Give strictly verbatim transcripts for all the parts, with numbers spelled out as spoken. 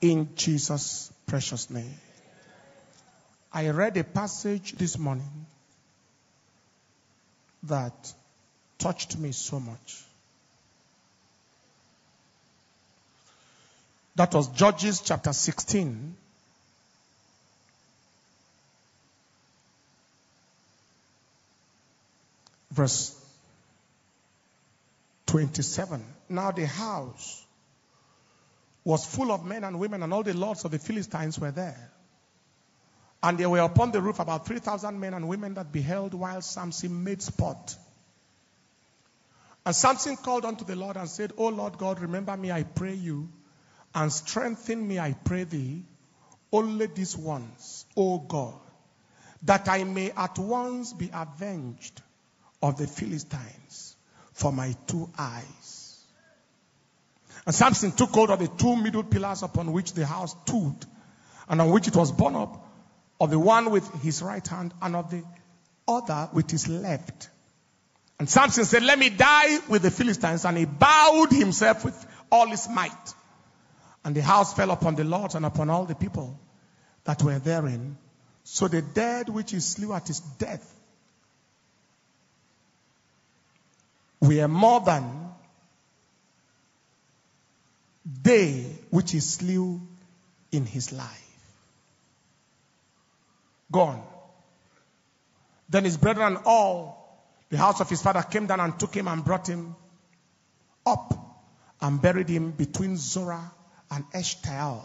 in Jesus' precious name. I read a passage this morning that touched me so much. That was Judges chapter sixteen. Verse twenty-seven. Now the house was full of men and women, and all the lords of the Philistines were there. And there were upon the roof about three thousand men and women that beheld while Samson made sport. And Samson called unto the Lord and said, O Lord God, remember me, I pray you, and strengthen me, I pray thee, only this once, O God, that I may at once be avenged of the Philistines for my two eyes. And Samson took hold of the two middle pillars upon which the house stood, and on which it was borne up, of the one with his right hand and of the other with his left. And Samson said, let me die with the Philistines. And he bowed himself with all his might. And the house fell upon the Lord and upon all the people that were therein. So the dead which he slew at his death were more than they which he slew in his life. Gone. Then his brethren, all the house of his father, came down and took him and brought him up and buried him between Zorah and Eshtael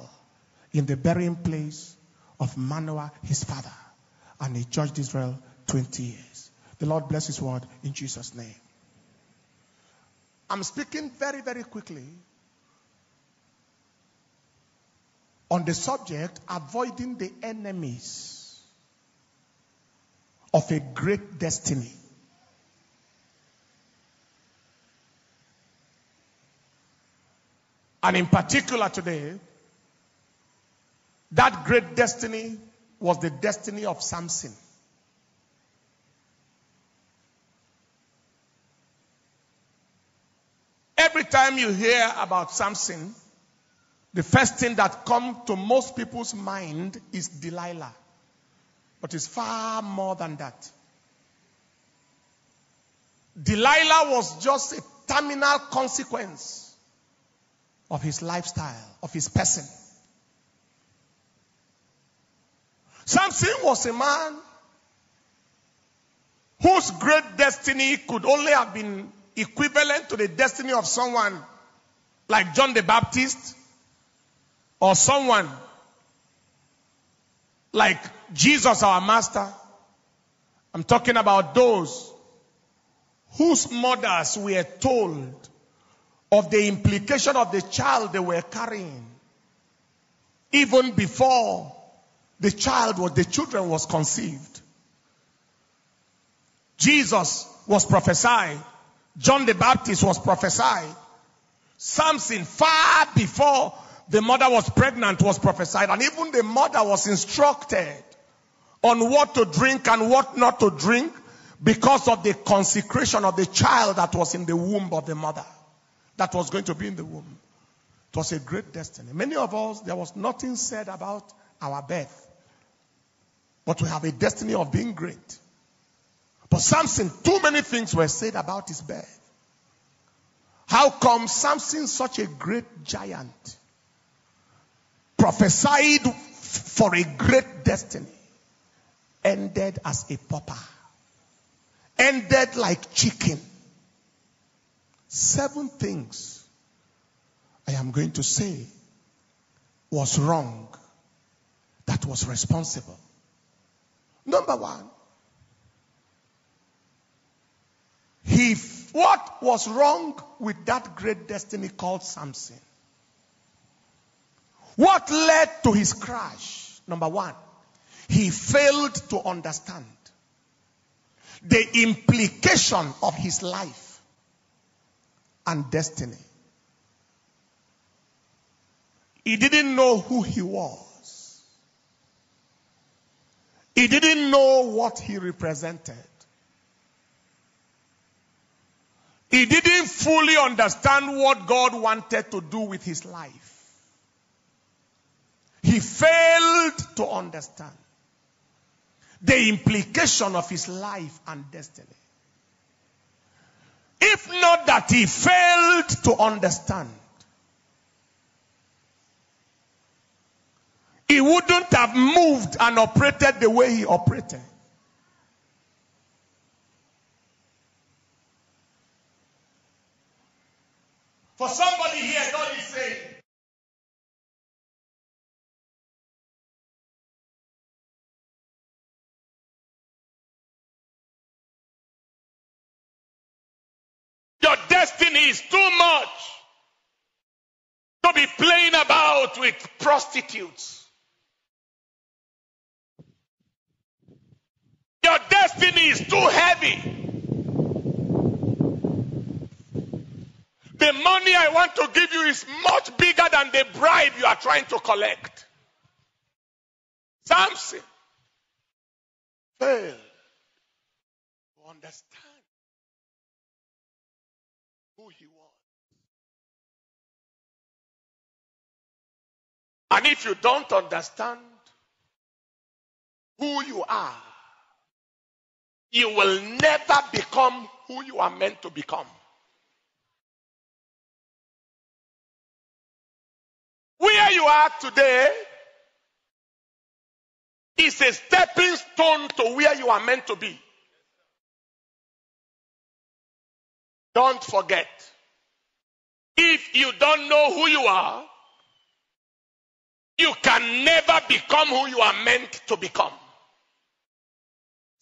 in the burying place of Manoah his father. And he judged Israel twenty years. The Lord bless his word in Jesus' name. I'm speaking very, very quickly on the subject avoiding the enemies of a great destiny. And in particular today, that great destiny was the destiny of Samson. Every time you hear about Samson, the first thing that comes to most people's mind is Delilah. But it's far more than that. Delilah was just a terminal consequence of his lifestyle, of his person. Samson was a man whose great destiny could only have been equivalent to the destiny of someone like John the Baptist or someone like Jesus, our master. I'm talking about those whose mothers were told of the implication of the child they were carrying even before the child was, the children was conceived. Jesus was prophesied. John the Baptist was prophesied. Samson, far before the mother was pregnant, was prophesied. And even the mother was instructed on what to drink and what not to drink because of the consecration of the child that was in the womb of the mother, that was going to be in the womb. It was a great destiny. Many of us, there was nothing said about our birth, but we have a destiny of being great. But Samson, too many things were said about his birth. How come Samson, such a great giant, prophesied for a great destiny, ended as a pauper, ended like chicken? Seven things I am going to say was wrong, that was responsible. Number one, he, what was wrong with that great destiny called Samson? What led to his crash? Number one, he failed to understand the implication of his life and destiny. He didn't know who he was. He didn't know what he represented. He didn't fully understand what God wanted to do with his life. he failed to understand the implication of his life and destiny. If not that he failed to understand, he wouldn't have moved and operated the way he operated. For somebody here, God is saying, your destiny is too much to be playing about with prostitutes. Your destiny is too heavy. The money I want to give you is much bigger than the bribe you are trying to collect. Samson failed to understand who he was. And if you don't understand who you are, you will never become who you are meant to become. Where you are today is a stepping stone to where you are meant to be. Don't forget, if you don't know who you are, you can never become who you are meant to become.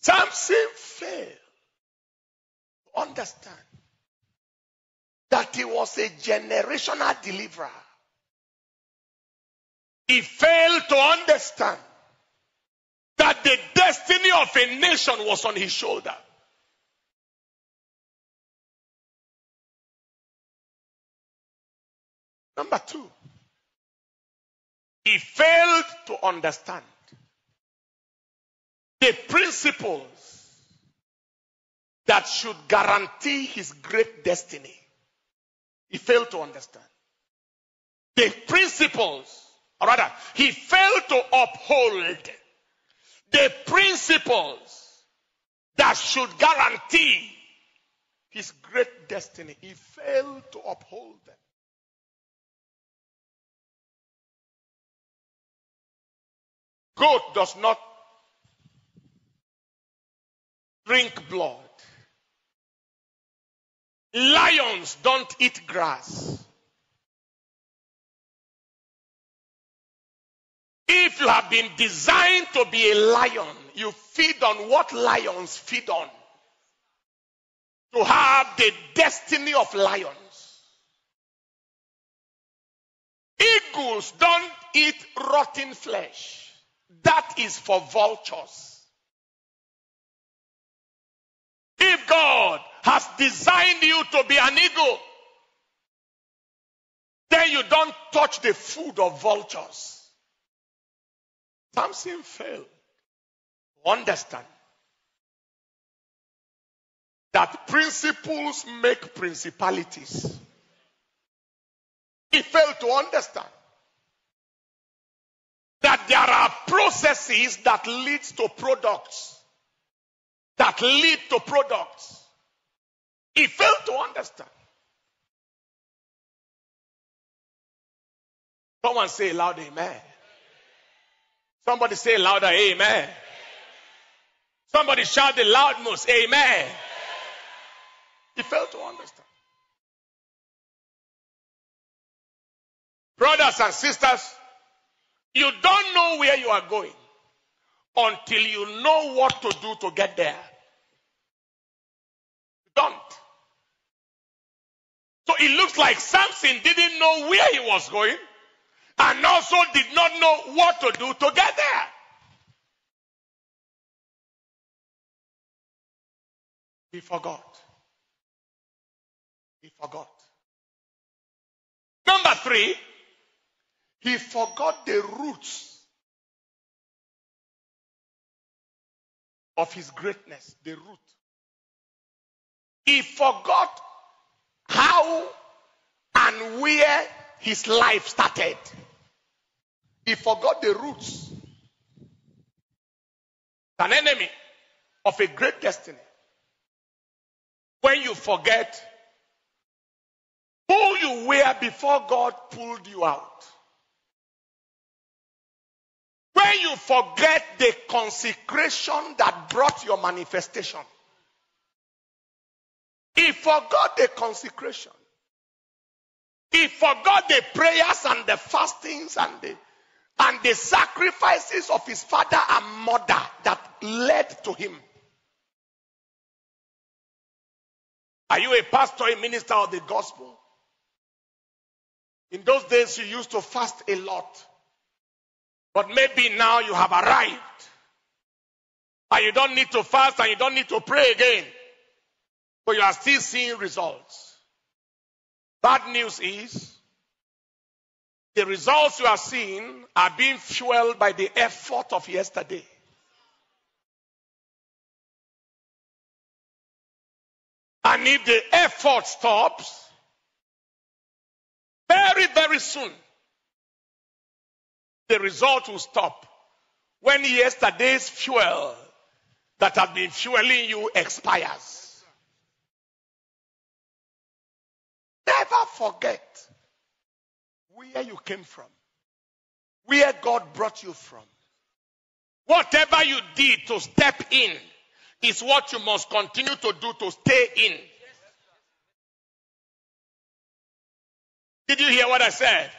Samson failed to understand that he was a generational deliverer. He failed to understand that the destiny of a nation was on his shoulder. Number two, he failed to understand the principles that should guarantee his great destiny. He failed to understand. The principles, or rather, he failed to uphold the principles that should guarantee his great destiny. He failed to uphold them. Goat does not drink blood. Lions don't eat grass. If you have been designed to be a lion, you feed on what lions feed on. To have the destiny of lions. Eagles don't eat rotten flesh. That is for vultures. If God has designed you to be an eagle, then you don't touch the food of vultures. Samson failed to understand that principles make principalities. He failed to understand that there are processes that lead to products. That lead to products. He failed to understand. Someone say loud amen. Somebody say louder amen. Amen. Somebody shout the loudmost amen. Amen. He failed to understand. Brothers and sisters, you don't know where you are going until you know what to do to get there. Don't. So it looks like Samson didn't know where he was going and also did not know what to do to get there. He forgot. He forgot. Number three, he forgot the roots of his greatness, the root. He forgot how and where his life started. He forgot the roots. An enemy of a great destiny. When you forget who you were before God pulled you out. When you forget the consecration that brought your manifestation. He forgot the consecration. He forgot the prayers and the fastings and the, and the sacrifices of his father and mother that led to him. Are you a pastor, a minister of the gospel? In those days you used to fast a lot. But maybe now you have arrived. And you don't need to fast and you don't need to pray again. But you are still seeing results. Bad news is, the results you are seeing are being fueled by the effort of yesterday. And if the effort stops, very, very soon, the result will stop when yesterday's fuel that has been fueling you expires. Never forget where you came from, where God brought you from. Whatever you did to step in is what you must continue to do to stay in. Did you hear what I said?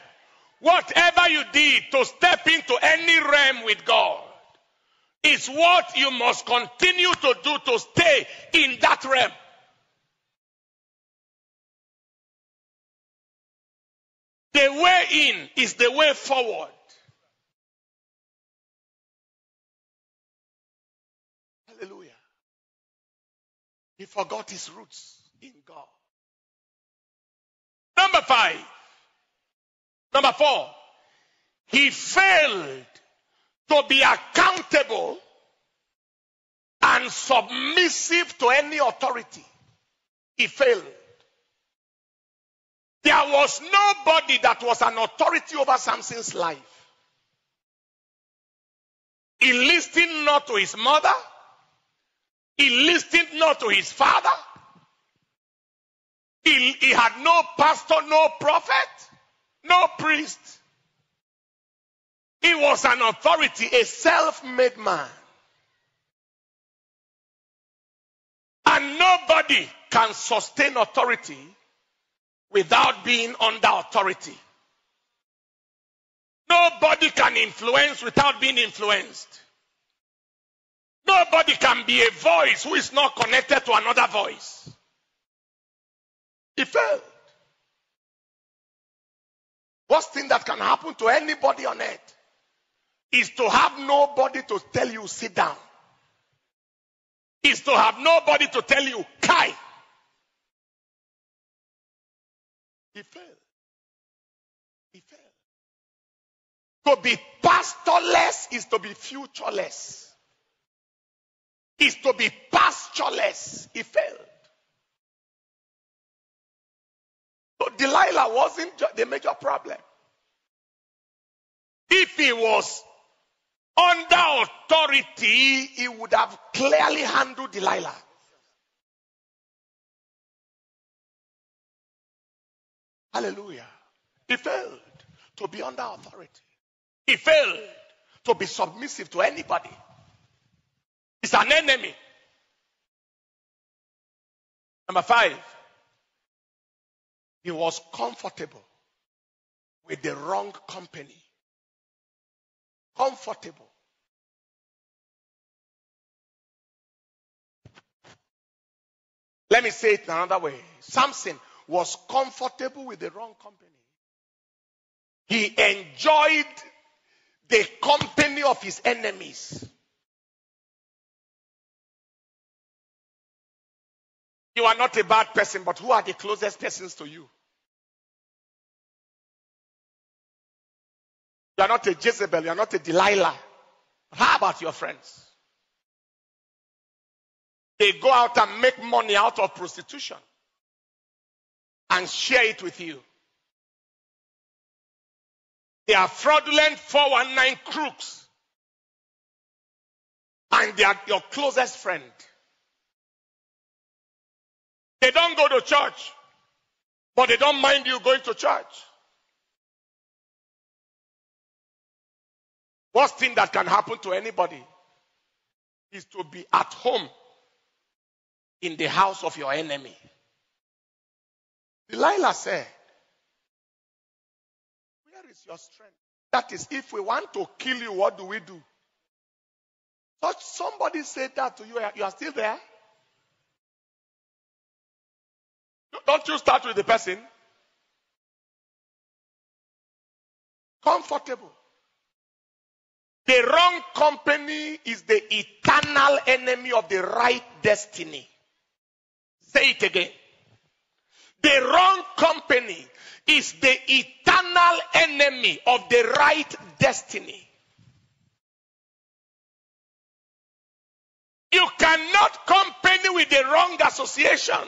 Whatever you did to step into any realm with God is what you must continue to do to stay in that realm. The way in is the way forward. Hallelujah. He forgot his roots in God. Number five. Number four, he failed to be accountable and submissive to any authority. He failed. There was nobody that was an authority over Samson's life. He listened not to his mother. He listened not to his father. He, he had no pastor, no prophet. No priest. He was an authority, a self-made man. And nobody can sustain authority without being under authority. Nobody can influence without being influenced. Nobody can be a voice who is not connected to another voice. He failed. Worst thing that can happen to anybody on earth is to have nobody to tell you sit down. Is to have nobody to tell you Kai. He failed. He failed. To be pastorless is to be futureless. Is to be pastureless. He failed. So Delilah wasn't the major problem. If he was under authority, he would have clearly handled Delilah. Hallelujah. He failed to be under authority. He failed to be submissive to anybody. He's an enemy. Number five. He was comfortable with the wrong company. Comfortable. Let me say it another way. Samson was comfortable with the wrong company. He enjoyed the company of his enemies. You are not a bad person, but who are the closest persons to you? You are not a Jezebel, you are not a Delilah. How about your friends? They go out and make money out of prostitution and share it with you. They are fraudulent four one nine crooks. And they are your closest friend. They don't go to church, but they don't mind you going to church. Worst thing that can happen to anybody is to be at home in the house of your enemy. Delilah said, where is your strength? That is, if we want to kill you, what do we do? So somebody said that to you, you are still there? Don't you start with the person? Comfortable. The wrong company is the eternal enemy of the right destiny. Say it again. The wrong company is the eternal enemy of the right destiny. You cannot company with the wrong association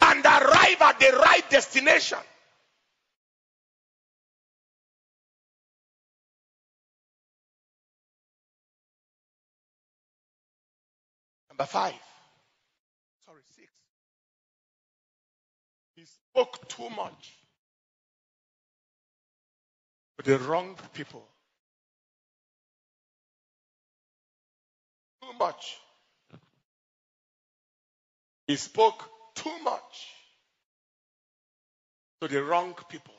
and arrive at the right destination. Number five. Sorry, six. He spoke too much to the wrong people. Too much. He spoke too much to the wrong people.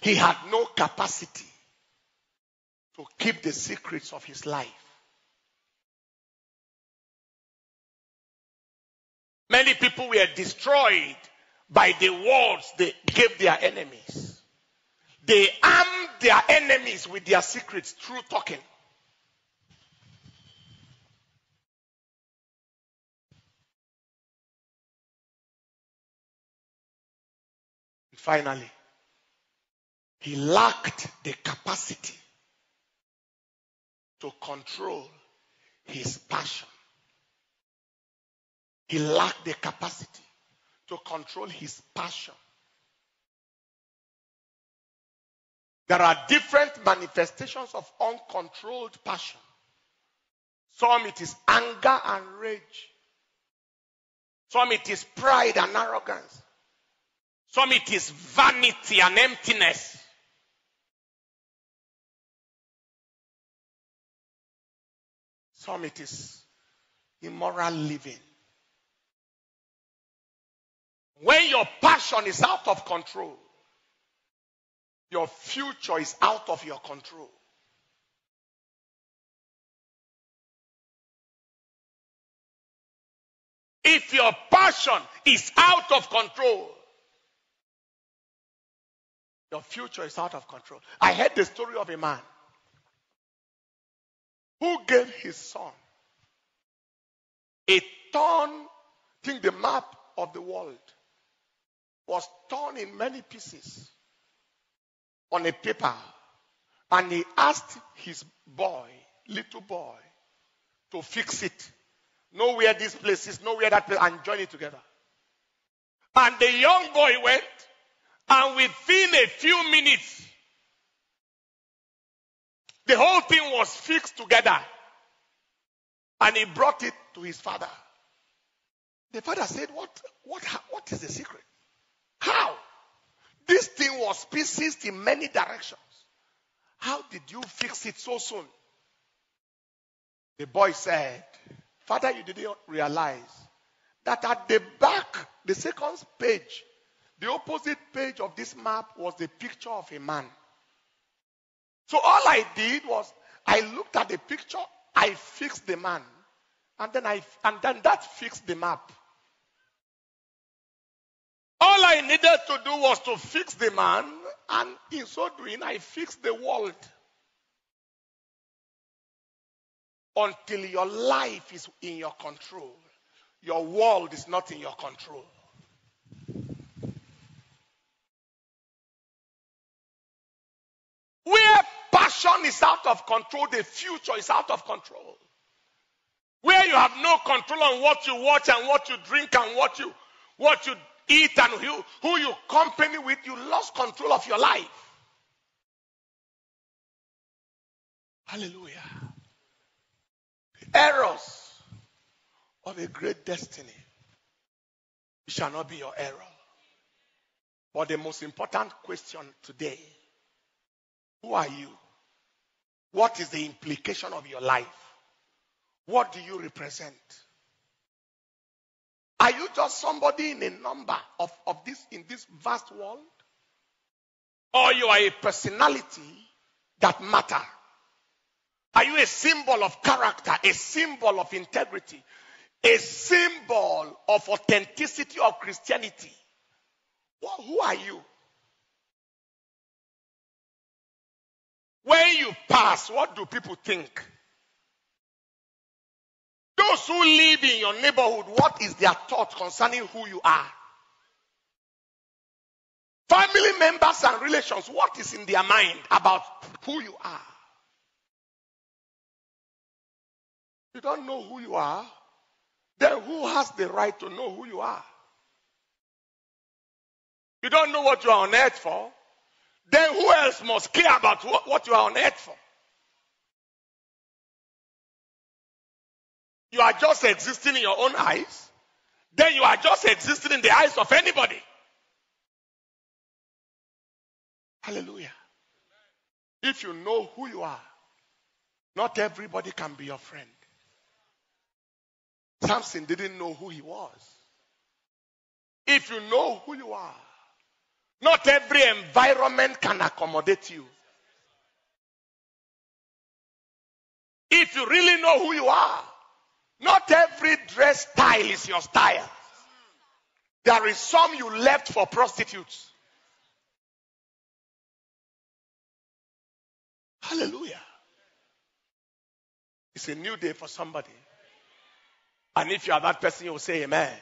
He had no capacity to keep the secrets of his life. Many people were destroyed by the words they gave their enemies. They armed their enemies with their secrets through talking. And finally, he lacked the capacity to control his passion. He lacked the capacity to control his passion. There are different manifestations of uncontrolled passion. Some it is anger and rage. Some it is pride and arrogance. Some it is vanity and emptiness. Some it is immoral living. When your passion is out of control, your future is out of your control. If your passion is out of control, your future is out of control. I heard the story of a man who gave his son a torn, think the map of the world. Was torn in many pieces on a paper, and he asked his boy, little boy, to fix it. Know where this place is, know where that place, and join it together. And the young boy went, and within a few minutes, the whole thing was fixed together, and he brought it to his father. The father said, "What? What? What is the secret? How? This thing was pieces in many directions. How did you fix it so soon?" The boy said, "Father, you didn't realize that at the back, the second page, the opposite page of this map was the picture of a man. So all I did was, I looked at the picture, I fixed the man. And then, I, and then that fixed the map. All I needed to do was to fix the man, and in so doing, I fixed the world." Until your life is in your control, your world is not in your control. Where passion is out of control, the future is out of control. Where you have no control on what you watch and what you drink and what you what you eat and who, who you company with, you lost control of your life. Hallelujah. The errors of a great destiny shall not be your error. But the most important question today, who are you? What is the implication of your life? What do you represent? Are you just somebody in a number of, of this in this vast world? Or you are a personality that matter? Are you a symbol of character, a symbol of integrity, a symbol of authenticity of Christianity? Well, who are you? When you pass, what do people think? Those who live in your neighborhood, what is their thought concerning who you are? Family members and relations, what is in their mind about who you are? You don't know who you are, then who has the right to know who you are? You don't know what you are on earth for, then who else must care about what you are on earth for? You are just existing in your own eyes, then you are just existing in the eyes of anybody. Hallelujah. If you know who you are, not everybody can be your friend. Samson didn't know who he was. If you know who you are, not every environment can accommodate you. If you really know who you are, not every dress style is your style. There is some you left for prostitutes. Hallelujah. It's a new day for somebody. And if you are that person, you will say amen. Amen.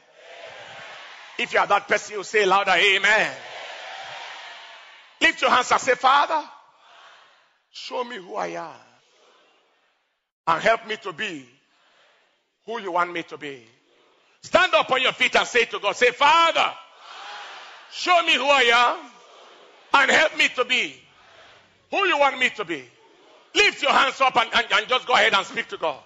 If you are that person, you will say louder, amen. Amen. Lift your hands and say, Father, show me who I am. And help me to be who you want me to be. Stand up on your feet and say to God, say, Father, show me who I am. And help me to be who you want me to be. Lift your hands up and, and, and just go ahead and speak to God.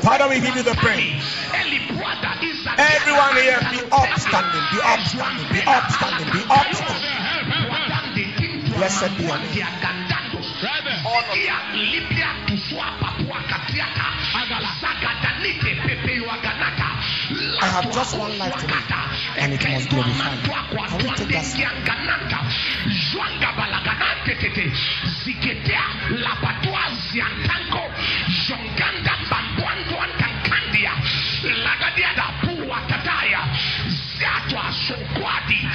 Father, we give you the praise. Everyone here, be upstanding, be upstanding, be upstanding, be upstanding. Blessed be your name. All of you. I have just one life to live, and it must glorify you. Can we take that step? Laga dia da pua tataya, ziatwa sokwadi.